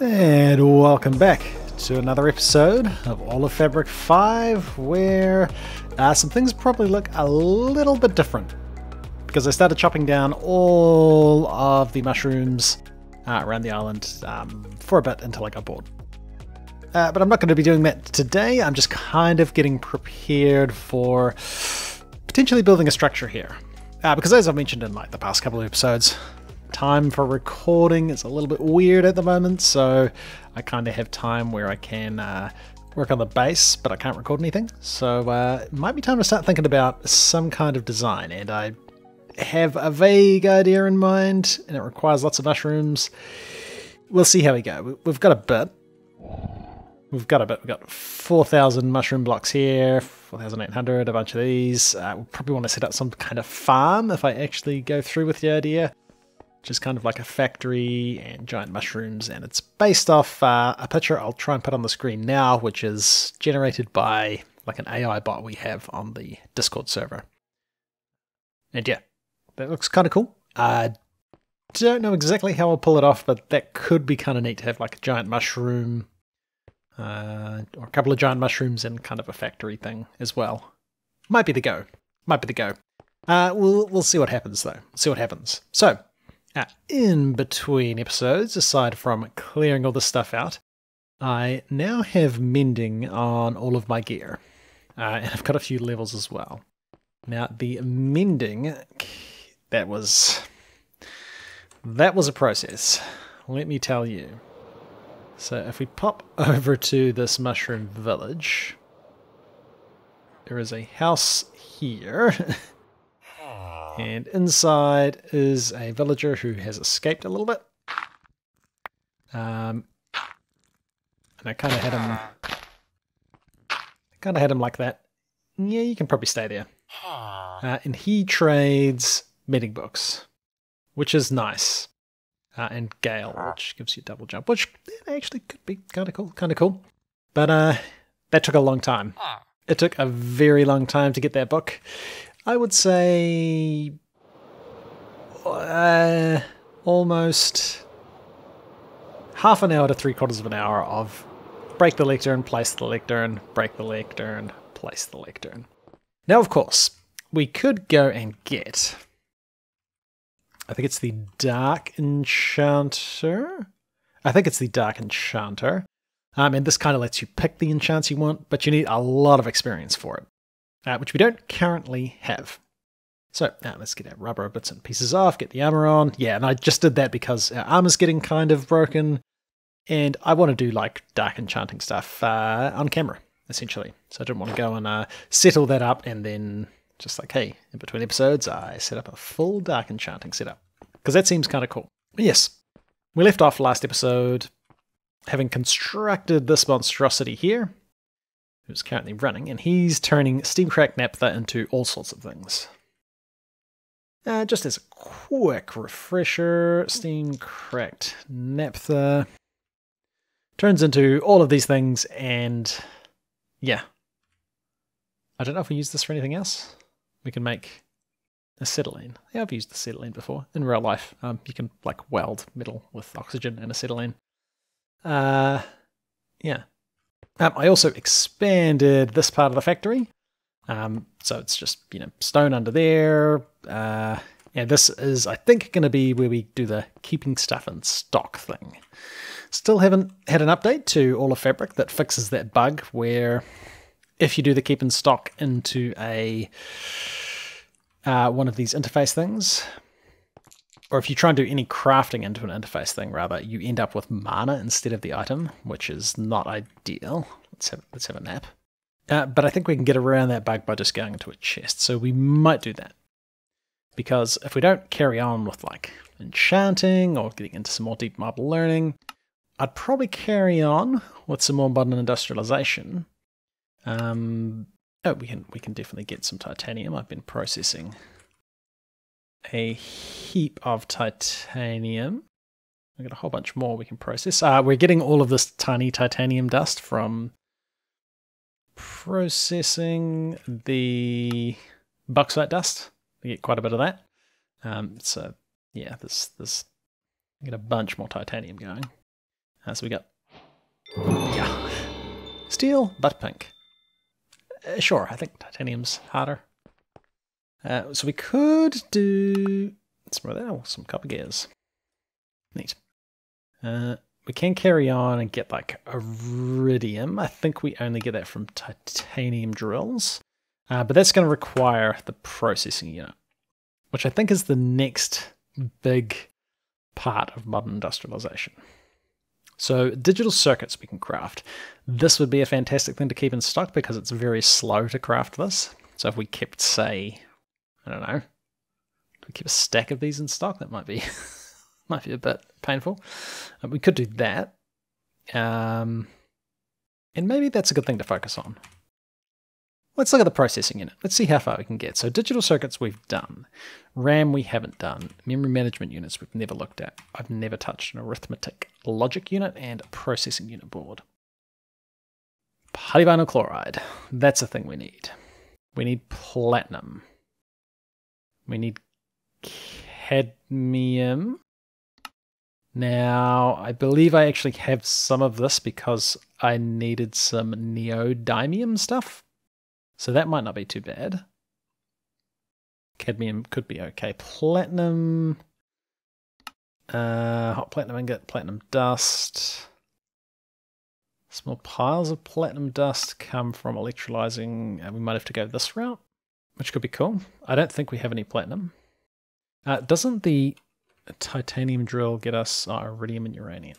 And welcome back to another episode of All of Fabric 5, where some things probably look a little bit different because I started chopping down all of the mushrooms around the island for a bit until I got bored. But I'm not going to be doing that today. I'm just kind of getting prepared for potentially building a structure here. Because as I've mentioned in like the past couple of episodes, time for recording is a little bit weird at the moment, so I kind of have time where I can work on the base, but I can't record anything. So it might be time to start thinking about some kind of design, and I have a vague idea in mind, and it requires lots of mushrooms. We'll see how we go. We've got a bit. We've got 4,000 mushroom blocks here, 4,800, a bunch of these. We'll probably want to set up some kind of farm if I actually go through with the idea. Just kind of like a factory and giant mushrooms, and it's based off a picture I'll try and put on the screen now, which is generated by like an AI bot we have on the Discord server. And yeah, that looks kind of cool. I don't know exactly how I'll pull it off, but that could be kind of neat to have like a giant mushroom or a couple of giant mushrooms and kind of a factory thing as well. Might be the go. Might be the go. We'll see what happens though. See what happens. So. In between episodes, aside from clearing all this stuff out, I now have mending on all of my gear, and I've got a few levels as well. Now the mending, that was a process, let me tell you. So if we pop over to this mushroom village, there is a house here. And inside is a villager who has escaped a little bit. And I kind of had him... like that. Yeah, you can probably stay there. And he trades mending books, which is nice. And Gale, which gives you double jump, which actually could be kind of cool. But that took a long time. It took a very long time to get that book. I would say almost half an hour to 3/4 of an hour of break the lectern, place the lectern, break the lectern, place the lectern. Now, of course, we could go and get, I think it's the Dark Enchanter. And this kind of lets you pick the enchants you want, but you need a lot of experience for it. Which we don't currently have. So let's get our rubber bits and pieces off, get the armor on. Yeah, and I just did that because our armor's getting kind of broken, and I want to do like dark enchanting stuff on camera, essentially. So I didn't want to go and set all that up and then just like, hey, in between episodes, I set up a full dark enchanting setup, because that seems kind of cool. But yes, we left off last episode having constructed this monstrosity here, who's currently running, and he's turning steamcracked naphtha into all sorts of things. Just as a quick refresher, steamcracked naphtha turns into all of these things, and yeah. I don't know if we use this for anything else. We can make acetylene. Yeah, I've used acetylene before in real life. You can like weld metal with oxygen and acetylene. Yeah. I also expanded this part of the factory, so it's just, you know, stone under there, and this is, I think, going to be where we do the keeping stuff in stock thing. Still haven't had an update to All of Fabric that fixes that bug where if you do the keep in stock into a one of these interface things, or if you try and do any crafting into an interface thing, rather, you end up with mana instead of the item, which is not ideal. Let's have a nap. But I think we can get around that bug by just going into a chest, so we might do that. Because if we don't carry on with, like, enchanting or getting into some more deep marble learning, I'd probably carry on with some more modern industrialization. Oh, we can definitely get some titanium. I've been processing a heap of titanium. We've got a whole bunch more we can process. We're getting all of this tiny titanium dust from processing the bauxite dust. We get quite a bit of that. So yeah, there's we get a bunch more titanium going. So we got, yeah, steel, but pink. Sure, I think titanium's harder. So we could do some copper gears. Neat. We can carry on and get like iridium. I think we only get that from titanium drills, but that's going to require the processing unit, which I think is the next big part of modern industrialization. So digital circuits we can craft. This would be a fantastic thing to keep in stock because it's very slow to craft this. So if we kept, say, I don't know, if we keep a stack of these in stock, that might be might be a bit painful. We could do that. And maybe that's a good thing to focus on. Let's look at the processing unit. Let's see how far we can get. So digital circuits we've done. RAM we haven't done. Memory management units we've never looked at. I've never touched an arithmetic logic unit and a processing unit board. Polyvinyl chloride. That's a thing we need. We need platinum. We need cadmium. Now, I believe I actually have some of this because I needed some neodymium stuff. So that might not be too bad. Cadmium could be okay. Platinum, hot platinum ingot, platinum dust. Small piles of platinum dust come from electrolyzing. We might have to go this route, which could be cool. I don't think we have any platinum. Doesn't the titanium drill get us iridium and uranium?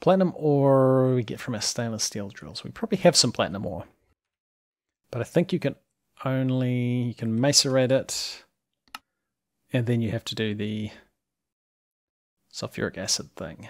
Platinum ore we get from our stainless steel drills. We probably have some platinum ore. But I think you can only, you can macerate it, and then you have to do the sulfuric acid thing.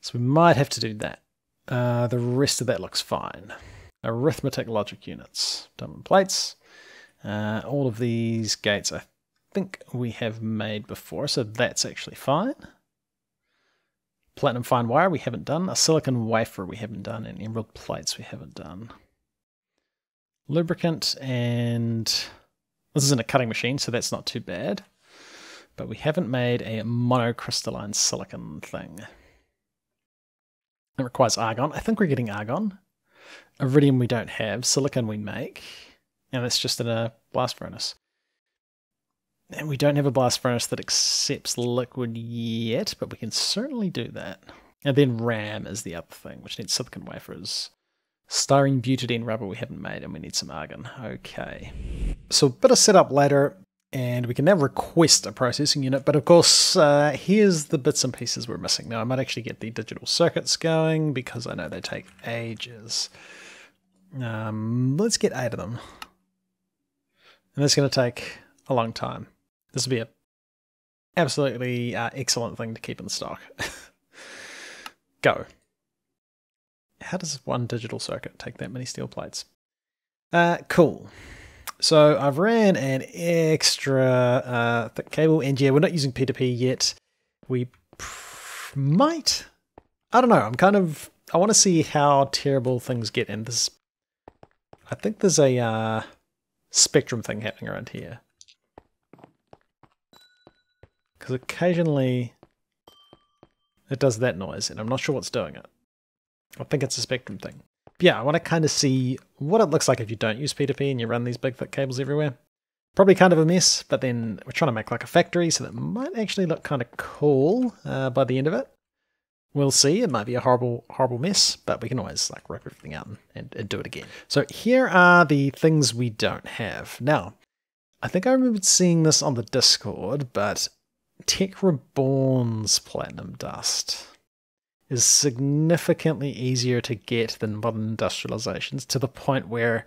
So we might have to do that. The rest of that looks fine. Arithmetic logic units, diamond plates. All of these gates I think we have made before, so that's actually fine. Platinum fine wire we haven't done. A silicon wafer we haven't done, and emerald plates we haven't done. Lubricant, and this isn't a cutting machine, so that's not too bad. But we haven't made a monocrystalline silicon thing. It requires argon. I think we're getting argon. Iridium we don't have. Silicon we make. And that's just in a blast furnace. And we don't have a blast furnace that accepts liquid yet, but we can certainly do that. And then RAM is the other thing, which needs silicon wafers. Styrene butadiene rubber we haven't made, and we need some argon. Okay. So a bit of setup later, and we can now request a processing unit, but of course here's the bits and pieces we're missing. Now I might actually get the digital circuits going because I know they take ages. Let's get 8 of them. And that's going to take a long time. This will be an absolutely excellent thing to keep in stock. Go. How does one digital circuit take that many steel plates? Cool. So I've ran an extra thick cable, and yeah, we're not using P2P yet. We might. I don't know. I'm kind of. I want to see how terrible things get, and this. I think there's a spectrum thing happening around here, because occasionally it does that noise, and I'm not sure what's doing it. I think it's a spectrum thing. But yeah, I want to kind of see what it looks like if you don't use P2P and you run these big thick cables everywhere. Probably kind of a mess, but then we're trying to make like a factory, so that might actually look kind of cool by the end of it. We'll see. It might be a horrible, horrible mess, but we can always like rip everything out and do it again. So here are the things we don't have. Now, I think I remembered seeing this on the Discord, but Tech Reborn's platinum dust is significantly easier to get than modern industrializations, to the point where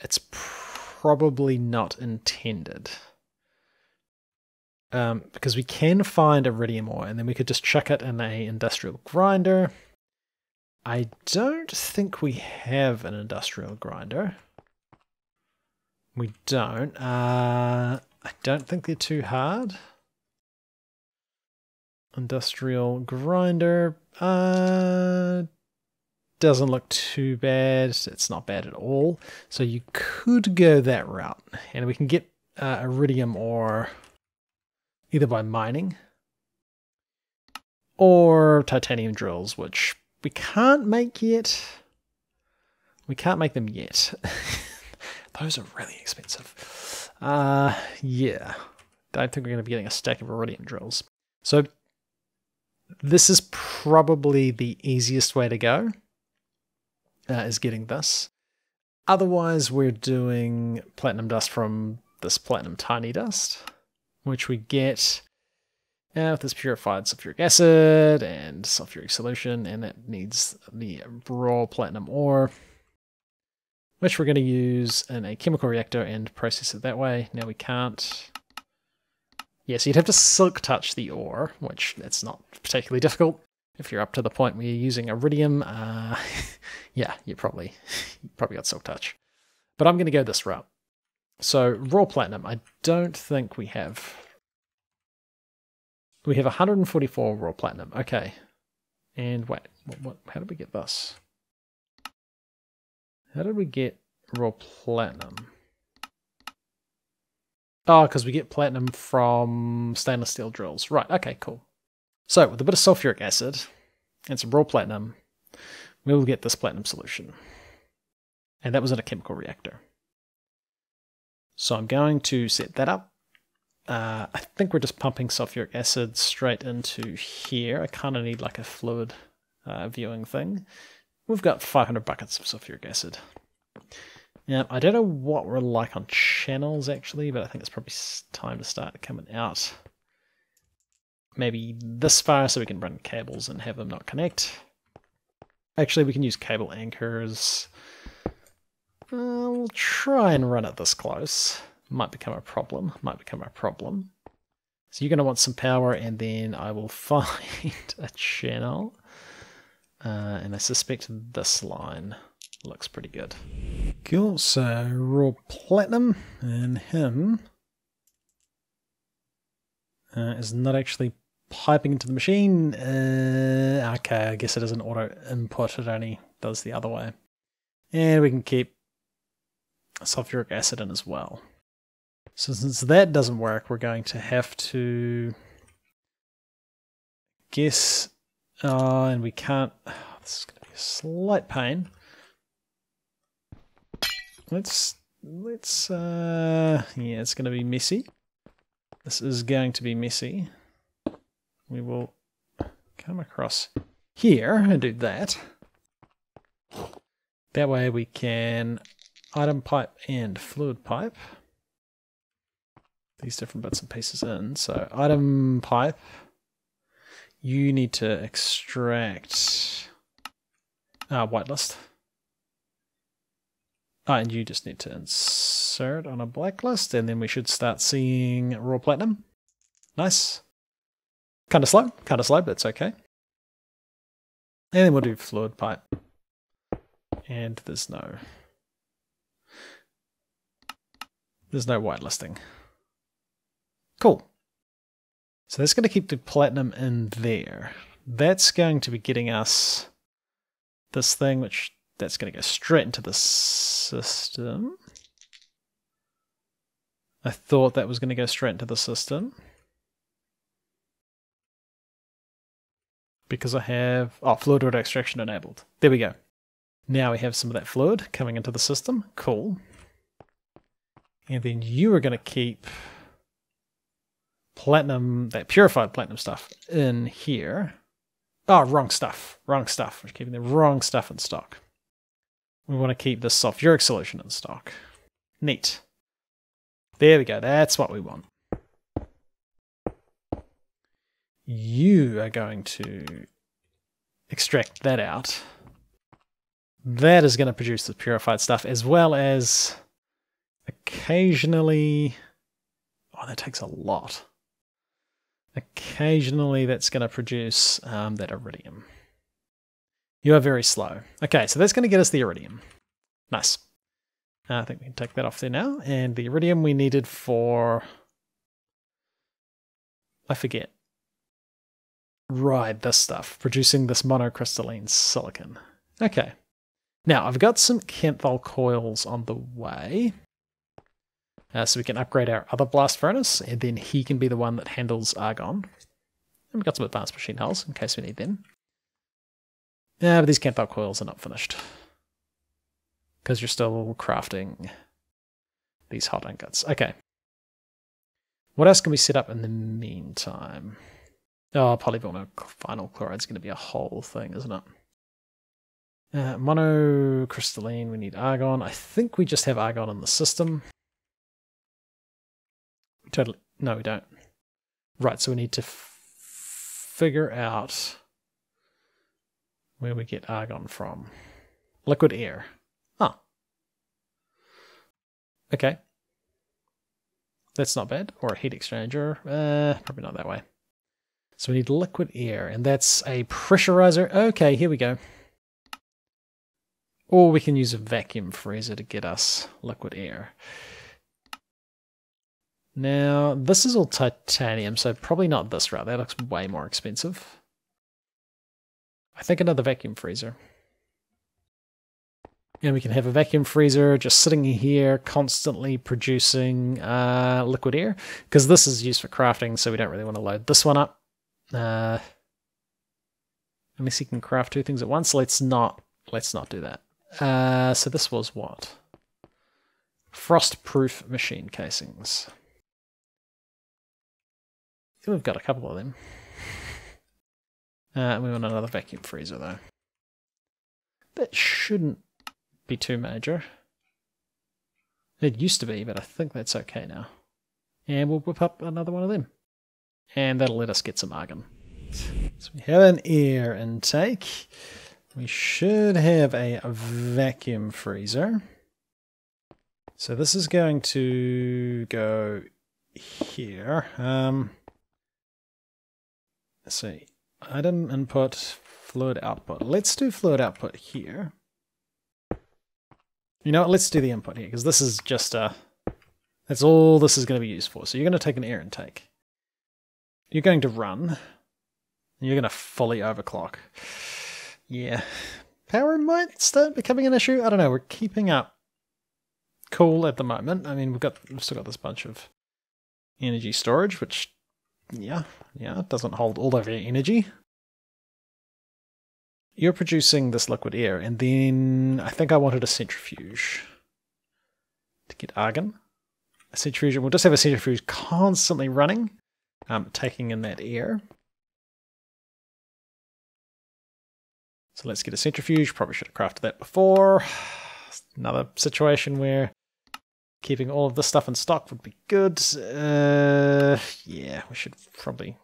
it's probably not intended. Because we can find iridium ore, and then we could just chuck it in an industrial grinder. I don't think we have an industrial grinder. We don't. I don't think they're too hard. Industrial grinder doesn't look too bad. It's not bad at all. So you could go that route, and we can get iridium ore either by mining or titanium drills, which we can't make yet. We can't make them yet. Those are really expensive. Yeah, don't think we're going to be getting a stack of iridium drills. So this is probably the easiest way to go, is getting this. Otherwise, we're doing platinum dust from this platinum tiny dust, which we get with this purified sulfuric acid and sulfuric solution, and that needs the raw platinum ore, which we're going to use in a chemical reactor and process it that way. Now we can't. Yeah, so you'd have to silk touch the ore, which that's not particularly difficult. If you're up to the point where you're using iridium, yeah, you probably got silk touch. But I'm going to go this route. So raw platinum, I don't think we have. We have 144 raw platinum. Okay. And wait, how did we get this? How did we get raw platinum? Oh, because we get platinum from stainless steel drills. Right, okay, cool. So with a bit of sulfuric acid and some raw platinum, we will get this platinum solution. And that was in a chemical reactor. So I'm going to set that up. I think we're just pumping sulfuric acid straight into here. I kind of need like a fluid viewing thing. We've got 500 buckets of sulfuric acid. Now, I don't know what we're like on channels actually, but I think it's probably time to start coming out. Maybe this far so we can run cables and have them not connect. Actually, we can use cable anchors. We'll try and run it this close. Might become a problem. So you're going to want some power, and then I will find a channel. And I suspect this line looks pretty good. Cool, so raw platinum and him is not actually piping into the machine. Okay, I guess it is an auto input, it only does the other way. And we can keep sulfuric acid in as well. So since that doesn't work, we're going to have to guess. Oh, and we can't. Oh, this is going to be a slight pain. Yeah, it's going to be messy. This is going to be messy. We will come across here and do that. That way we can item pipe and fluid pipe these different bits and pieces in. So item pipe, you need to extract whitelist. And you just need to insert on a blacklist, and then we should start seeing raw platinum. Nice. Kind of slow, but it's okay. And then we'll do fluid pipe. And there's no whitelisting. Cool. So that's going to keep the platinum in there. That's going to be getting us this thing, which that's going to go straight into the system. I thought that was going to go straight into the system. Because I have, fluid water extraction enabled. There we go. Now we have some of that fluid coming into the system. Cool. And then you are going to keep platinum, that purified platinum stuff in here. Oh, wrong stuff. We're keeping the wrong stuff in stock. We want to keep the sulfuric solution in stock. Neat. There we go, that's what we want. You are going to extract that out. That is going to produce the purified stuff, as well as occasionally, oh, that takes a lot. Occasionally that's going to produce that iridium. You are very slow. Okay, so that's going to get us the iridium. Nice. I think we can take that off there now. And the iridium we needed for, I forget. Right, this stuff. Producing this monocrystalline silicon. Okay. Now, I've got some Kanthal coils on the way. So we can upgrade our other blast furnace, and then he can be the one that handles argon. Then we've got some advanced machine hulls in case we need them. Yeah, but these Kanthal coils are not finished, because you're still crafting these hot ingots. Okay. What else can we set up in the meantime? Oh, polyvinyl vinyl chloride's going to be a whole thing, isn't it? Monocrystalline, we need argon. I think we just have argon in the system. Totally. No, we don't. Right, so we need to figure out where we get argon from. Liquid air. Ah. Okay. That's not bad. Or a heat exchanger. Probably not that way. So we need liquid air, and that's a pressurizer. Okay, here we go. Or we can use a vacuum freezer to get us liquid air. Now, this is all titanium, so probably not this route. That looks way more expensive. I think another vacuum freezer. And we can have a vacuum freezer just sitting here constantly producing liquid air, because this is used for crafting, so we don't really want to load this one up. Unless you can craft two things at once. Let's not do that. So this was what? Frostproof machine casings. We've got a couple of them. We want another vacuum freezer though. That shouldn't be too major. It used to be, but I think that's okay now. And we'll whip up another one of them. And that'll let us get some argon. So we have an air intake. We should have a vacuum freezer. So this is going to go here. Let's see. Item input, fluid output. Let's do fluid output here. You know what? Let's do the input here, because this is just a... That's all this is going to be used for. So you're going to take an air intake. You're going to run. And you're going to fully overclock. Yeah. Power might start becoming an issue. I don't know. We're keeping up cool at the moment. I mean, we've still got this bunch of energy storage, which, yeah, it doesn't hold all of your energy. You're producing this liquid air, and then I think I wanted a centrifuge to get argon. A centrifuge, we'll just have a centrifuge constantly running, taking in that air. So let's get a centrifuge. Probably should have crafted that before. Another situation where keeping all of this stuff in stock would be good. Yeah, we should probably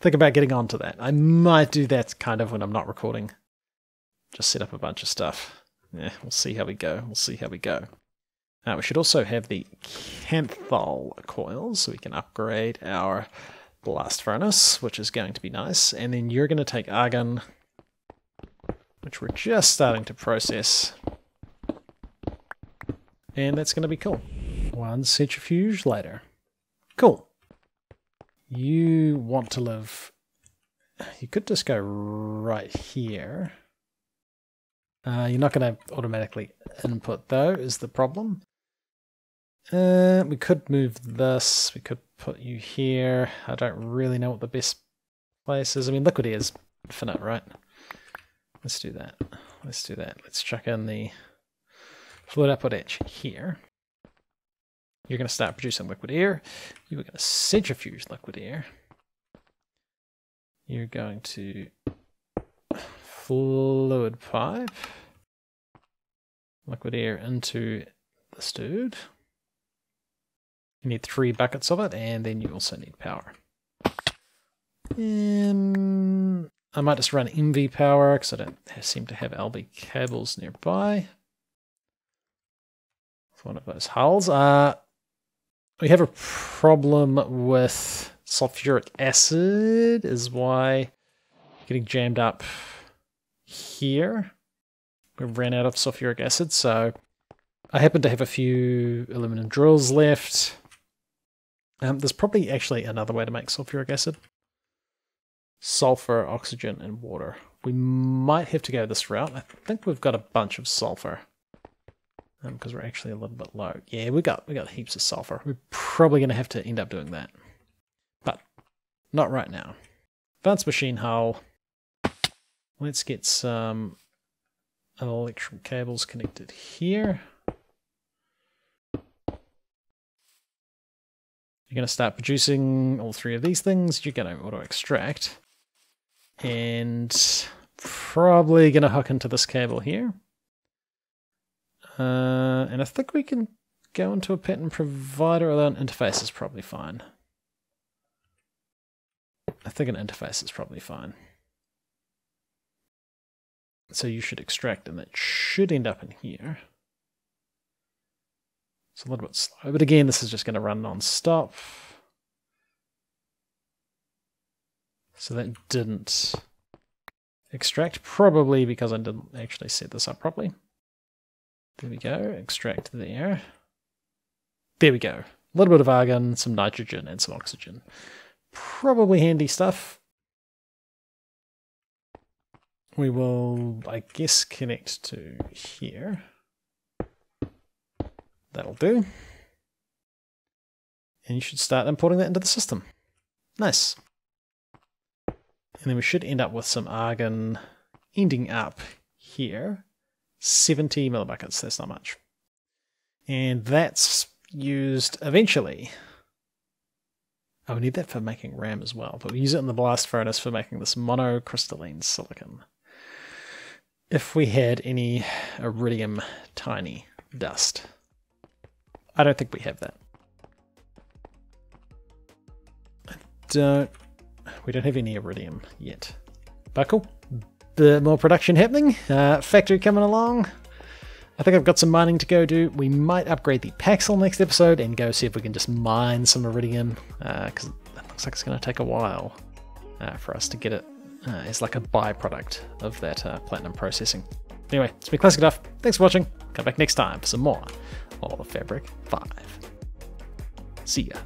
think about getting onto that. I might do that kind of when I'm not recording. Just set up a bunch of stuff. Yeah, we'll see how we go. We should also have the Kanthal coils, so we can upgrade our blast furnace, which is going to be nice. And then you're going to take argon, which we're just starting to process. And that's going to be cool. One centrifuge later. Cool. You want to live... You could just go right here. You're not going to automatically input though, is the problem. We could move this. We could put you here. I don't really know what the best place is. I mean, liquid air is infinite, right? Let's do that. Let's chuck in the fluid output edge here. You're going to start producing liquid air. You're going to centrifuge liquid air. You're going to fluid pipe liquid air into this dude. You need 3 buckets of it, and then you also need power. I might just run MV power because I don't seem to have LB cables nearby. It's one of those hulls. We have a problem with sulfuric acid, is why I'm getting jammed up here. We ran out of sulfuric acid, so I happen to have a few aluminum drills left. There's probably actually another way to make sulfuric acid. Sulfur, oxygen, and water. We might have to go this route. I think we've got a bunch of sulfur, because we're actually a little bit low. Yeah, we got heaps of sulfur. We're probably going to have to end up doing that, but not right now. Advanced machine hull. Let's get some electrical cables connected here. You're going to start producing all three of these things. You're going to auto extract. And probably going to hook into this cable here. And I think we can go into a pattern provider, although an interface is probably fine. I think an interface is probably fine. So you should extract, and that should end up in here. It's a little bit slow, but again, this is just going to run non-stop. So that didn't extract, probably because I didn't actually set this up properly. There we go, extract there. There we go. A little bit of argon, some nitrogen, and some oxygen. Probably handy stuff. We will, I guess, connect to here. That'll do. And you should start importing that into the system. Nice. And then we should end up with some argon ending up here. 70 millibuckets, that's not much. And that's used eventually. Oh, we need that for making RAM as well, but we use it in the blast furnace for making this monocrystalline silicon. If we had any iridium tiny dust. I don't think we have that. We don't have any iridium yet. But cool. Bit more production happening. Factory coming along. I think I've got some mining to go do. We might upgrade the Paxel next episode and go see if we can just mine some iridium, because it looks like it's going to take a while for us to get it as like a byproduct of that platinum processing. Anyway, it's been classic enough. Thanks for watching. Come back next time for some more All of Fabric 5. See ya.